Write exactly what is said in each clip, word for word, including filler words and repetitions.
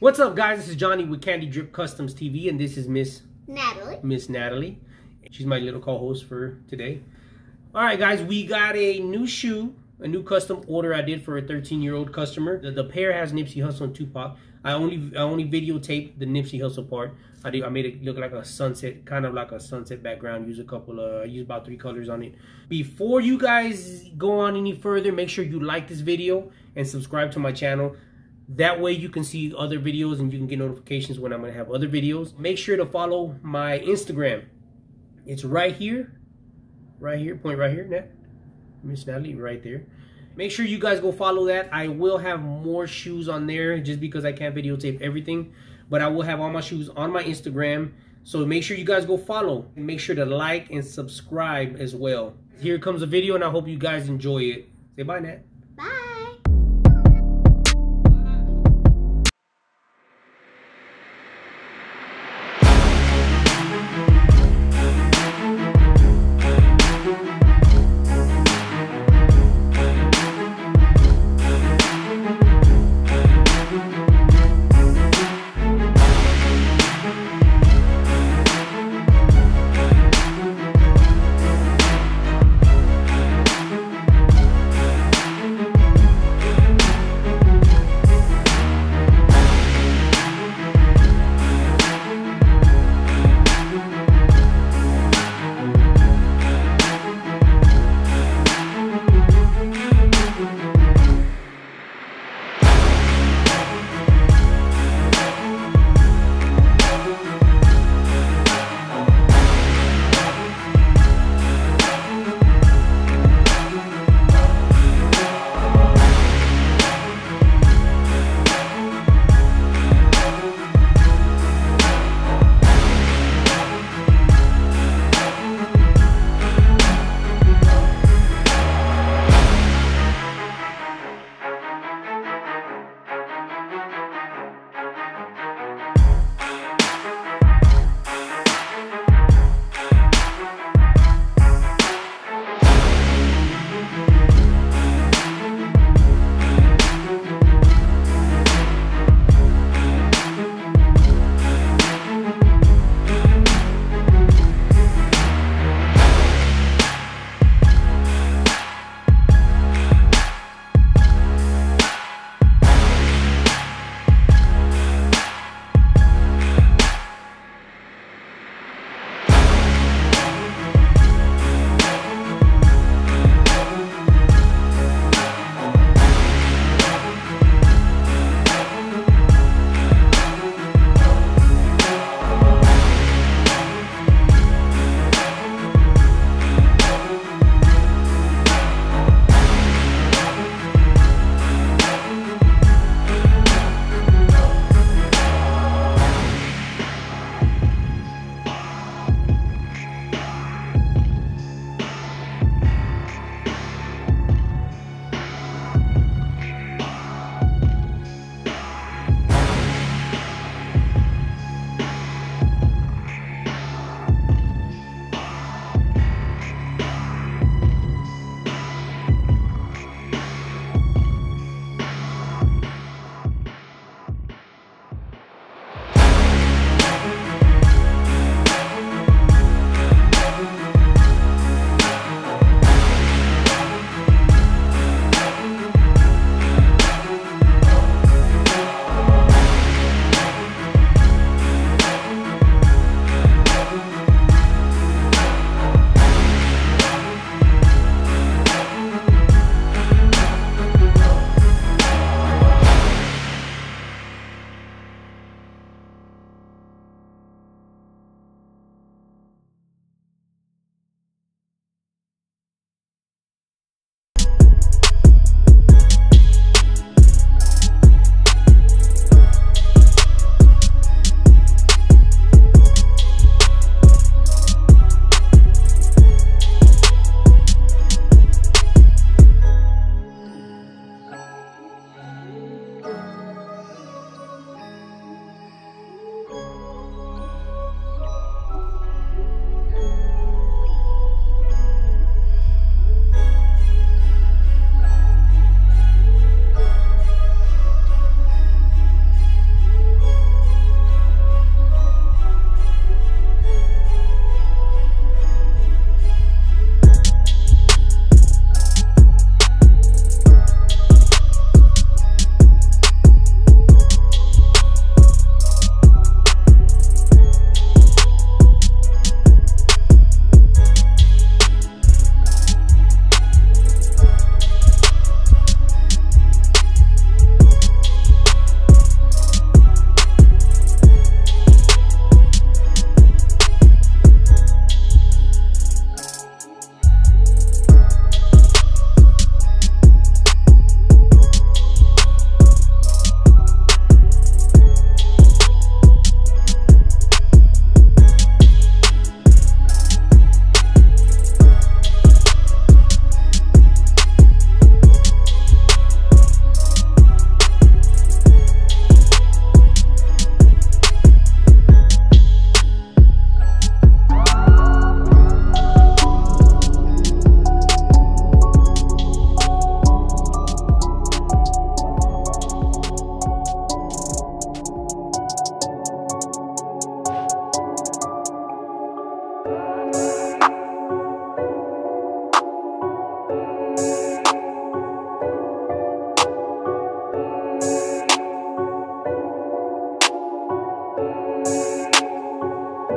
What's up, guys? This is Johnny with Candy Drip Customs T V, and this is Miss Natalie. Miss Natalie. She's my little co-host for today. All right, guys, we got a new shoe, a new custom order I did for a thirteen-year-old customer. The, the pair has Nipsey Hussle and Tupac. I only I only videotaped the Nipsey Hussle part. I did, I made it look like a sunset, kind of like a sunset background. Use a couple of, I used about three colors on it. Before you guys go on any further, make sure you like this video and subscribe to my channel. That way you can see other videos and you can get notifications when I'm gonna have other videos. Make sure to follow my Instagram. It's right here, right here, point right here, Nat, Miss Natalie, right there. Make sure you guys go follow that. I will have more shoes on there just because I can't videotape everything, but I will have all my shoes on my Instagram. So make sure you guys go follow and make sure to like and subscribe as well. Here comes the video and I hope you guys enjoy it. Say bye, Nat. Bye.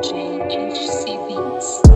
J H C Beats.